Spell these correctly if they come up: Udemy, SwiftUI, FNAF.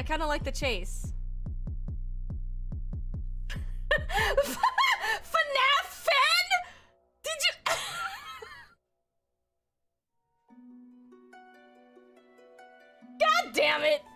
I kind of like the chase. FNAF fan? Did you? God damn it!